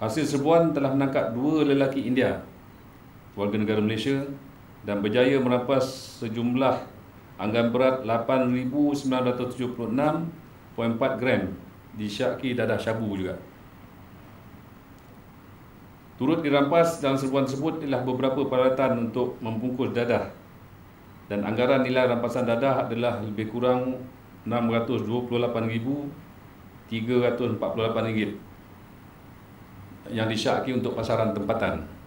Hasil serbuan telah menangkap dua lelaki India warga negara Malaysia dan berjaya merampas sejumlah anggan berat 8,976.4 gram disyaki dadah syabu juga. Turut dirampas dalam serbuan tersebut ialah beberapa peralatan untuk membungkus dadah dan anggaran nilai rampasan dadah adalah lebih kurang RM628,348 yang disyaki untuk pasaran tempatan.